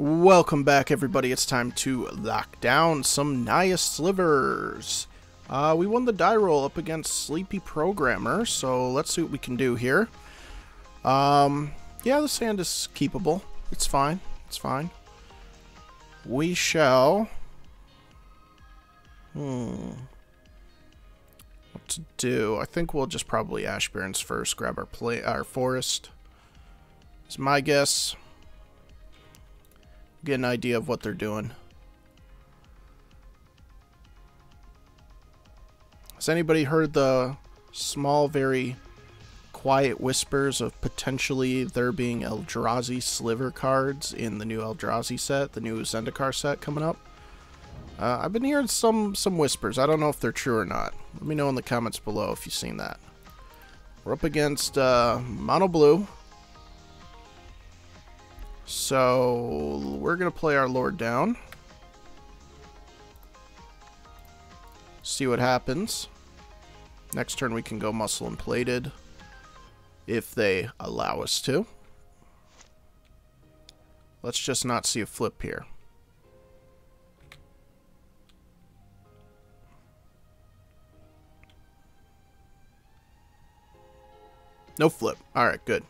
Welcome back, everybody. It's time to lock down some Naya Slivers. We won the die roll up against Sleepy Programmer, so let's see what we can do here. Yeah, the sand is keepable. It's fine. It's fine. We shall... What to do? I think we'll just probably Ash Barrens first, grab our forest. It's my guess. Get an idea of what they're doing. Has anybody heard the small, very quiet whispers of potentially there being Eldrazi Sliver cards in the new Eldrazi set, the new Zendikar set coming up? I've been hearing some whispers. I don't know if they're true or not. Let me know in the comments below if you've seen that. We're up against Mono Blue. So, we're going to play our Lord down. See what happens. Next turn we can go Muscle and Plated, if they allow us to. Let's just not see a flip here. No flip. Alright, good.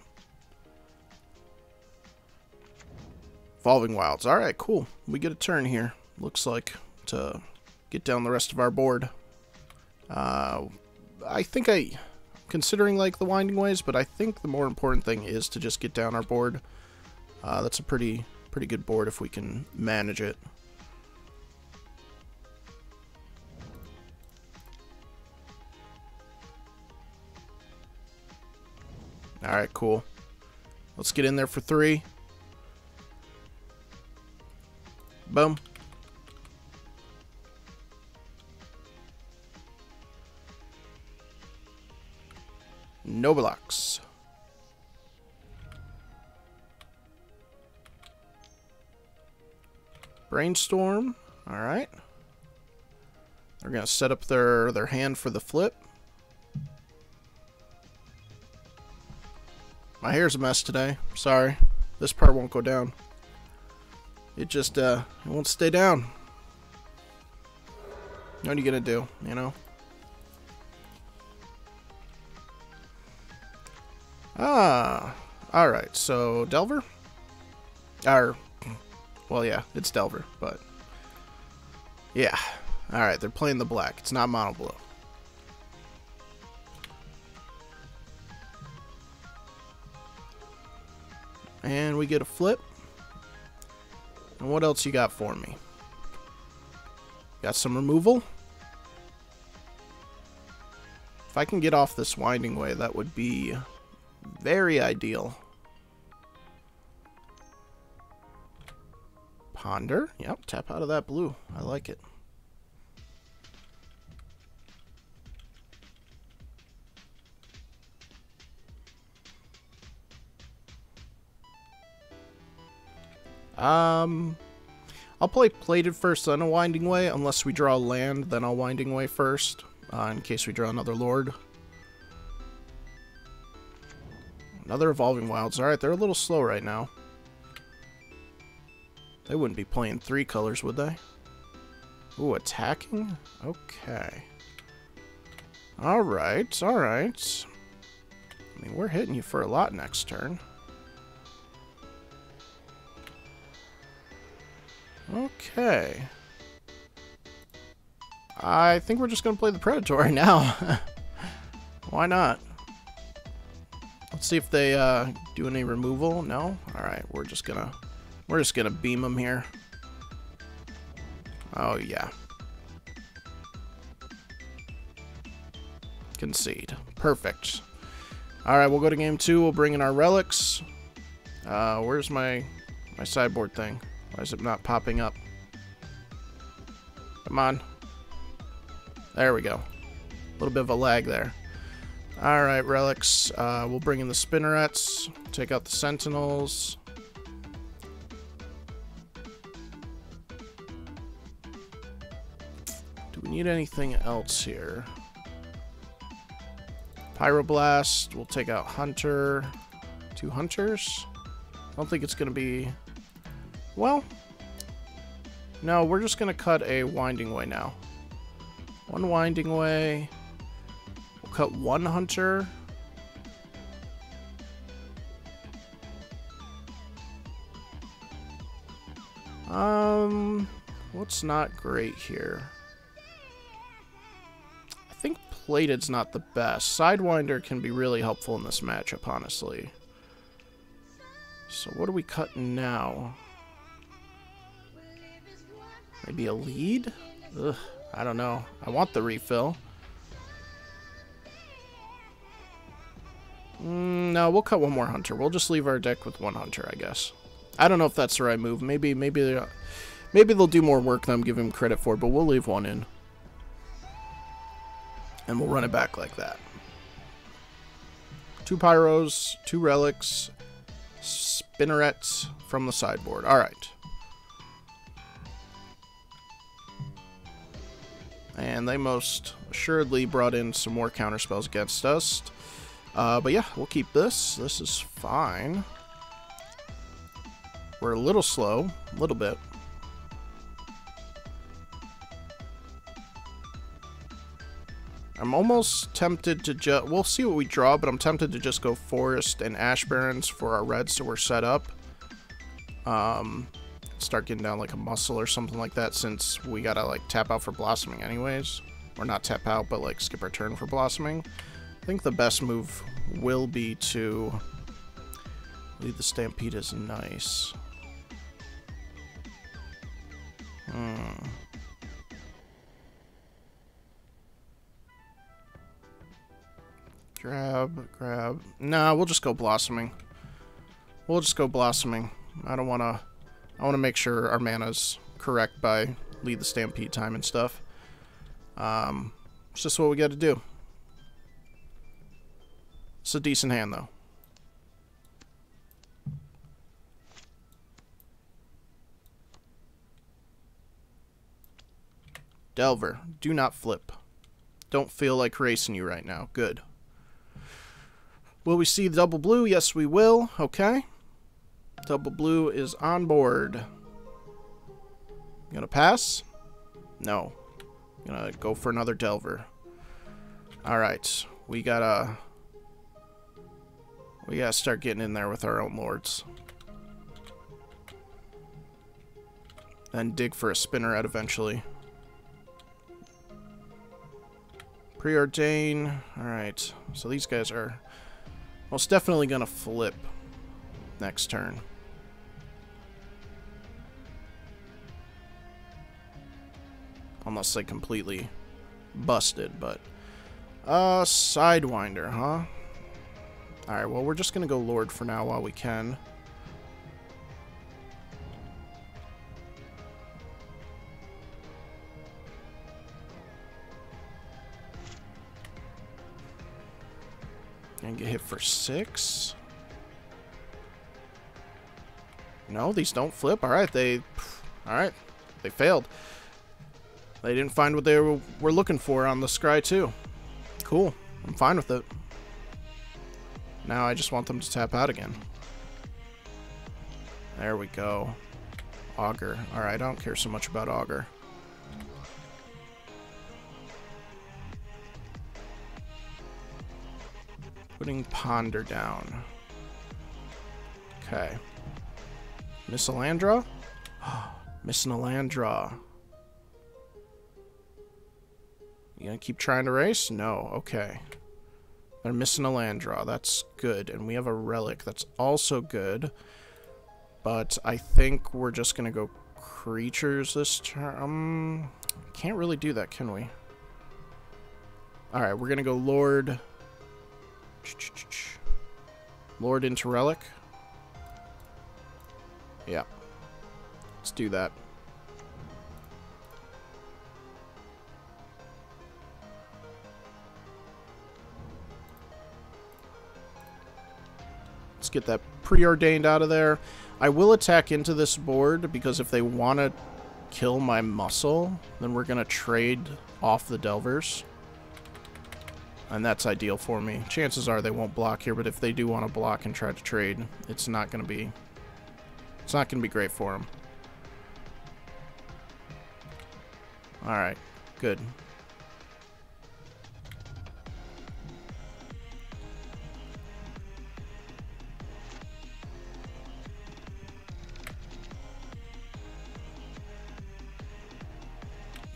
Evolving Wilds. Alright, cool. We get a turn here, looks like, to get down the rest of our board. I think considering like the Winding Ways, but I think the more important thing is to just get down our board. That's a pretty good board if we can manage it. Alright, cool. Let's get in there for three. Boom. No blocks. Brainstorm. All right. They're going to set up their hand for the flip. My hair's a mess today. Sorry. This part won't go down. It just, it won't stay down. What are you gonna do, you know? Alright, so Delver? Well, yeah, it's Delver, but... Yeah, alright, they're playing the black. It's not Mono Blue. And we get a flip. And what else you got for me? Got some removal? If I can get off this Winding Way, that would be very ideal. Ponder. Yep, tap out of that blue. I like it. I'll play Plated first, then a Winding Way, unless we draw land, then I'll Winding Way first, in case we draw another Lord. Another Evolving Wilds. Alright, they're a little slow right now. They wouldn't be playing three colors, would they? Ooh, attacking? Okay. Alright, alright. I mean, we're hitting you for a lot next turn. Okay. I think we're just going to play the Predatory now. Why not? Let's see if they do any removal. No? Alright, we're just gonna beam them here. Oh yeah. Concede. Perfect. Alright, we'll go to game two. We'll bring in our relics. Where's my sideboard thing? Why is it not popping up? Come on. There we go. A little bit of a lag there. Alright, relics. We'll bring in the Spinnerettes. Take out the Sentinels. Do we need anything else here? Pyroblast. We'll take out Hunter. Two Hunters? I don't think it's going to be... Well, no, we're just going to cut a Winding Way now. One Winding Way. We'll cut one Hunter. What's not great here? I think Plated's not the best. Sidewinder can be really helpful in this matchup, honestly. So what are we cutting now? Maybe a lead? Ugh, I don't know. I want the refill. No, we'll cut one more Hunter. We'll just leave our deck with one Hunter, I guess. I don't know if that's the right move. Maybe they'll do more work than I'm giving them credit for, but we'll leave one in. And we'll run it back like that. Two Pyros, two Relics, Spinnerettes from the sideboard. Alright. And they most assuredly brought in some more counterspells against us. But yeah, we'll keep this. This is fine. We're a little slow, a little bit. I'm almost tempted to just... We'll see what we draw, but I'm tempted to just go Forest and Ash Barrens for our reds so we're set up. Start getting down like a Muscle or something like that, since we gotta like tap out for Blossoming anyways. Or not tap out, but like skip our turn for Blossoming. I think the best move will be to... Lead the Stampede is nice. Grab. Nah, we'll just go Blossoming. We'll just go Blossoming. I want to make sure our mana's correct by Lead the Stampede time and stuff. It's just what we got to do. It's a decent hand, though. Delver, do not flip. Don't feel like racing you right now. Good. Will we see the double blue? Yes, we will. Okay. Double blue is on board. I'm gonna pass? No. I'm gonna go for another Delver. Alright. We gotta start getting in there with our own lords. Then dig for a Spinnerette eventually. Preordain. Alright. So these guys are... Most definitely gonna flip next turn. Unless they completely busted, but Sidewinder, huh? Alright, well we're just gonna go Lord for now while we can. And get hit for 6. No, these don't flip. Alright, they failed. They didn't find what they were looking for on the Scry 2. Cool. I'm fine with it. Now I just want them to tap out again. There we go. Augur. Alright, I don't care so much about Augur. Putting Ponder down. Okay. Miss Alandra? Miss Alandra. You gonna keep trying to race? No. Okay. They're missing Alandra. That's good. And we have a Relic. That's also good. But I think we're just gonna go creatures this turn. Can't really do that, can we? Alright, we're gonna go Lord... Lord into Relic. Yeah. Let's do that. Let's get that Preordained out of there. I will attack into this board because if they want to kill my Muscle, then we're going to trade off the Delvers. And that's ideal for me. Chances are they won't block here, but if they do want to block and try to trade, it's not going to be great for them. Alright, good.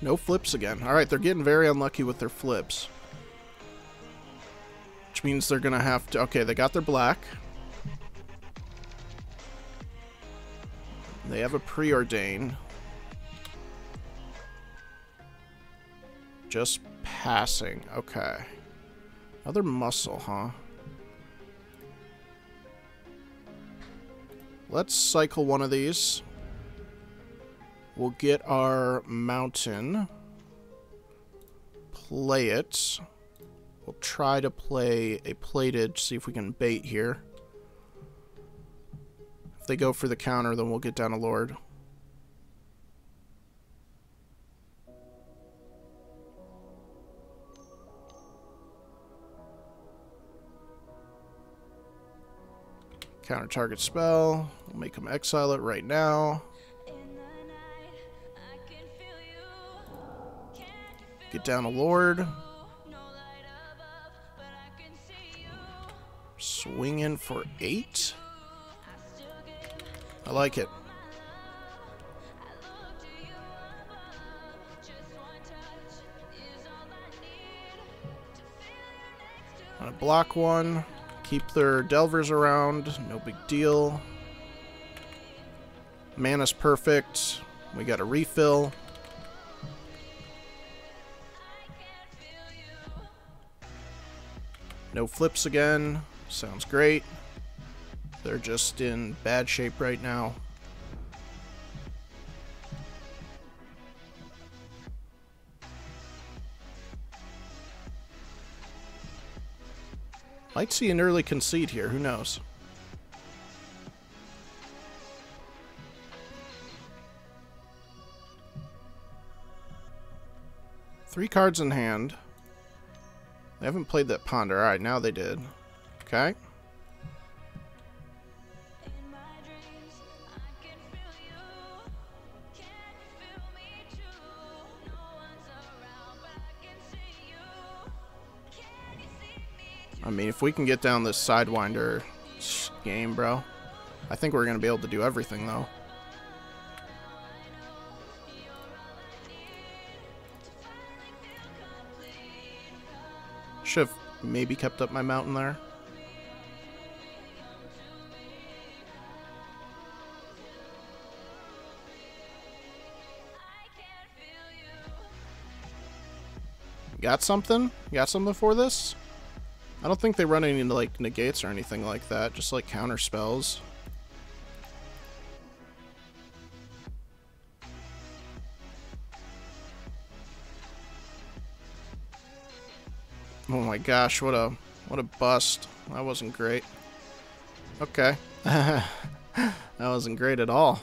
No flips again. Alright, they're getting very unlucky with their flips. Which means they're going to have to... Okay, they got their black. They have a Preordain. Just passing. Okay. Another muscle, huh? Let's cycle one of these. We'll get our mountain, play it, we'll try to play a plated, see if we can bait here. If they go for the counter, then we'll get down a lord. Counter target spell, we'll make them exile it right now. Get down a lord. Swing in for 8. I like it. I'm gonna block one. Keep their delvers around. No big deal. Mana's perfect. We got a refill. No flips again. Sounds great. They're just in bad shape right now. Might see an early concede here. Who knows? Three cards in hand. They haven't played that ponder. Alright, now they did. Okay. I mean, if we can get down this Sidewinder game, bro, I think we're going to be able to do everything, though. Should have maybe kept up my mountain there. Got something? Got something for this? I don't think they run any like negates or anything like that, just like counter spells. Oh my gosh, what a bust. That wasn't great. Okay. That wasn't great at all.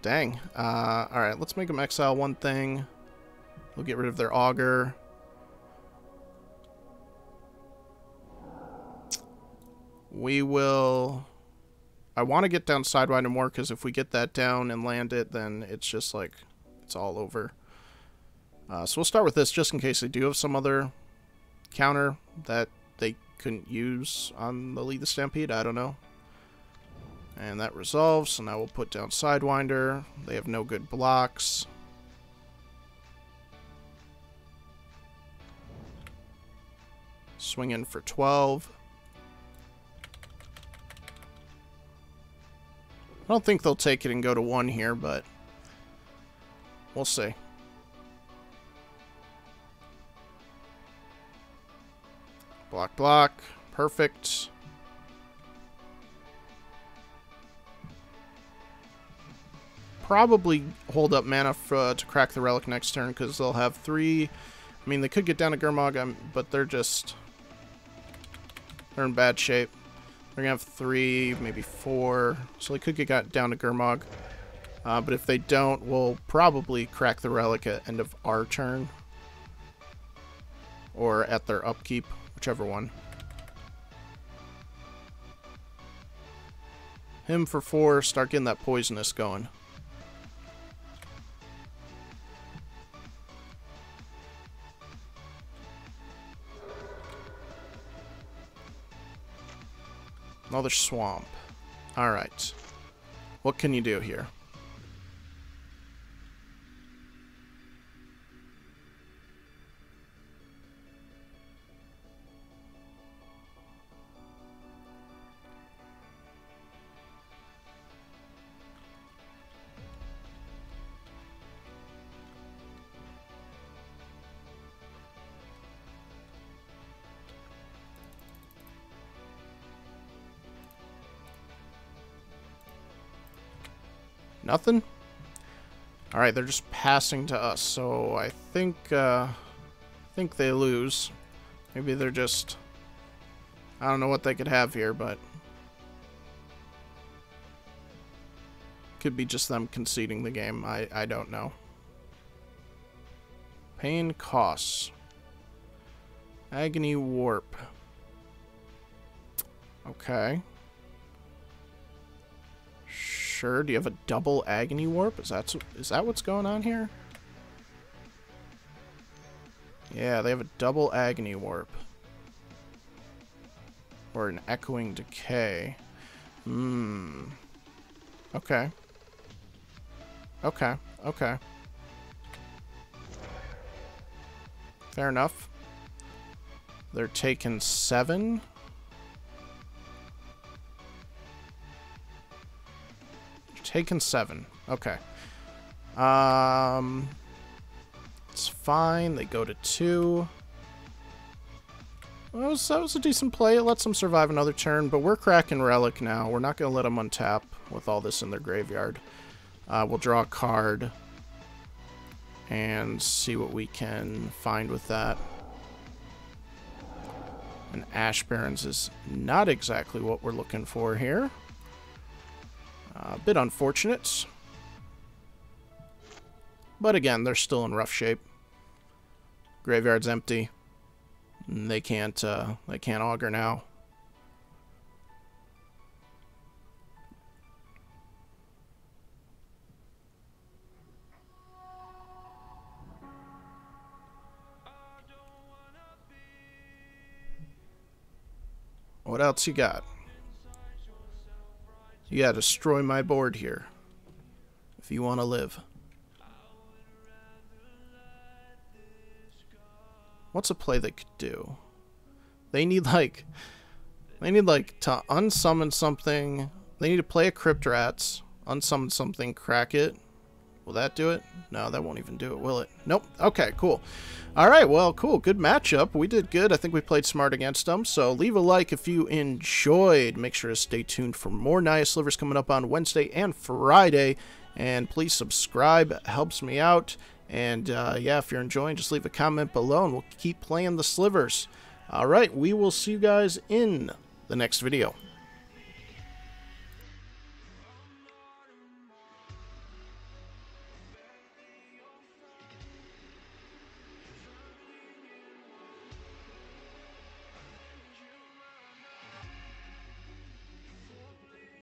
Dang. Alright, let's make them exile one thing. We'll get rid of their Augur. We will... I want to get down Sidewinder more, because if we get that down and land it, then it's just like... It's all over. So we'll start with this, just in case they do have some other... counter that they couldn't use on the Lead the Stampede, I don't know. And that resolves, so now we'll put down Sidewinder. They have no good blocks. Swing in for 12. I don't think they'll take it and go to 1 here, but we'll see. Block, block. Perfect. Probably hold up mana to crack the relic next turn, because they'll have 3. I mean, they could get down to Gurmog, but they're just... They're in bad shape. They're going to have 3, maybe 4. So they could get down to Gurmog. But if they don't, we'll probably crack the relic at end of our turn. Or at their upkeep. Whichever one. Him for 4. Start getting that poisonous going. Another swamp. Alright. What can you do here? Nothing? Alright, they're just passing to us, so I think they lose. Maybe they're just... I don't know what they could have here, but... could be just them conceding the game. I don't know. Pain costs. Agony Warp. Okay. Sure. Do you have a double Agony Warp? Is that what's going on here? Yeah, they have a double Agony Warp. Or an Echoing Decay. Okay. Okay. Fair enough. They're taking 7. Taken 7. Okay. It's fine. They go to 2. Well, that was a decent play. It lets them survive another turn, but we're cracking Relic now. We're not going to let them untap with all this in their graveyard. We'll draw a card and see what we can find with that. And Ash Barrens is not exactly what we're looking for here. A bit unfortunate. But again, they're still in rough shape. Graveyard's empty. And they can't augur now. What else you got? You gotta destroy my board here, if you want to live. What's a play they could do? They need to unsummon something. They need to play a Crypt Rats, unsummon something, crack it. Will that do it? No, that won't even do it, will it? Nope. Okay, cool. Alright, well, cool. Good matchup. We did good. I think we played smart against them, so leave a like if you enjoyed. Make sure to stay tuned for more Naya Slivers coming up on Wednesday and Friday, and please subscribe. It helps me out, and yeah, if you're enjoying, just leave a comment below, and we'll keep playing the Slivers. Alright, we will see you guys in the next video.